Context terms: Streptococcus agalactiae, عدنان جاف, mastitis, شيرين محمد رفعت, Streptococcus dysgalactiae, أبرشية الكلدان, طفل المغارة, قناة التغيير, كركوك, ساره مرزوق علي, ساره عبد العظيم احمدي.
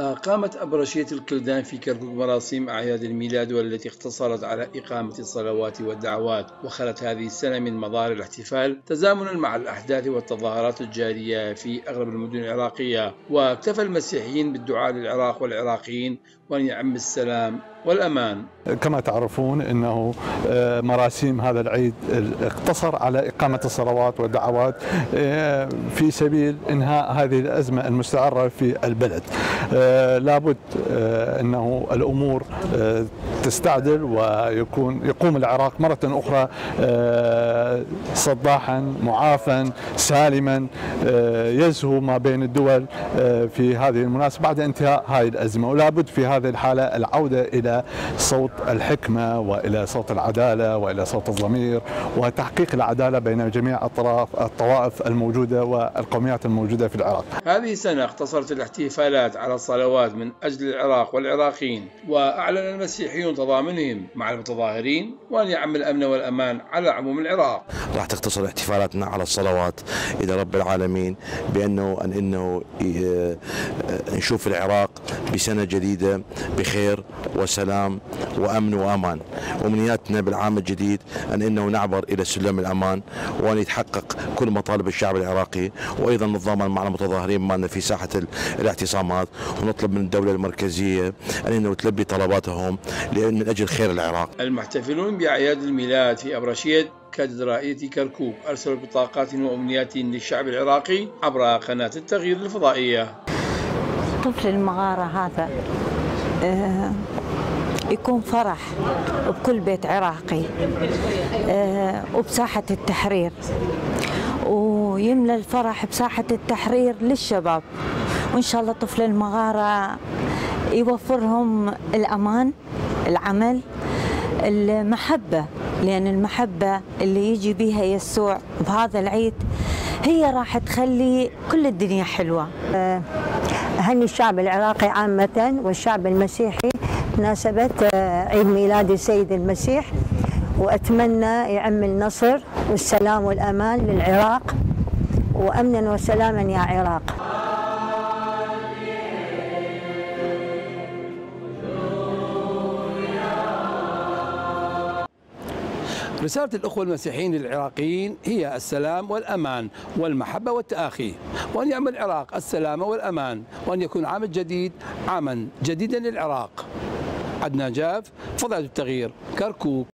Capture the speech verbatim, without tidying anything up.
قامت أبرشية الكلدان في كركوك مراسيم أعياد الميلاد والتي اقتصرت على إقامة الصلوات والدعوات، وخلت هذه السنة من مظاهر الاحتفال تزامنا مع الأحداث والتظاهرات الجارية في أغلب المدن العراقية. واكتفى المسيحيين بالدعاء للعراق والعراقيين وأن يعم السلام والأمان. كما تعرفون أنه مراسيم هذا العيد اقتصر على إقامة الصلوات والدعوات في سبيل إنهاء هذه الأزمة المستعرة في البلد. لابد أنه الأمور تستعدل ويكون يقوم العراق مرة أخرى صداحا معافا سالما يزهو ما بين الدول في هذه المناسبة بعد انتهاء هذه الأزمة. ولابد في هذه الحالة العودة إلى صوت الحكمة وإلى صوت العدالة وإلى صوت الضمير وتحقيق العدالة بين جميع أطراف الطوائف الموجودة والقوميات الموجودة في العراق. هذه السنة اقتصرت الاحتفالات على الصلوات من أجل العراق والعراقيين، وأعلن المسيحيون تضامنهم مع المتظاهرين وأن يعم الأمن والأمان على عموم العراق. راح تقتصر احتفالاتنا على الصلوات إلى رب العالمين بأنه أن إنه نشوف العراق بسنة جديدة بخير وسلام وأمن وأمان. أمنياتنا بالعام الجديد أن إنه نعبر إلى سلم الأمان وأن يتحقق كل مطالب الشعب العراقي، وأيضا نتضامن مع المتظاهرين مالنا في ساحة الاعتصامات، ونطلب من الدولة المركزية أن إنه تلبي طلباتهم لأن من أجل خير العراق. المحتفلون بأعياد الميلاد في أبرشية كاتدرائية كركوك أرسلوا بطاقات وأمنيات للشعب العراقي عبر قناة التغيير الفضائية. طفل المغارة هذا يكون فرح بكل بيت عراقي وبساحة التحرير، ويملى الفرح بساحة التحرير للشباب، وإن شاء الله طفل المغارة يوفرهم الأمان، العمل، المحبة، لأن المحبة اللي يجي بيها يسوع بهذا العيد هي راح تخلي كل الدنيا حلوة. هني الشعب العراقي عامة والشعب المسيحي بمناسبة عيد ميلاد السيد المسيح، وأتمنى يعم النصر والسلام والأمان للعراق، وأمنا وسلاما يا عراق. رسالة الأخوة المسيحيين للعراقيين هي السلام والأمان والمحبة والتآخي، وأن يعمل العراق السلام والأمان، وأن يكون عام الجديد عاما جديدا للعراق. عدنان جاف، فضاء التغيير، كركوك.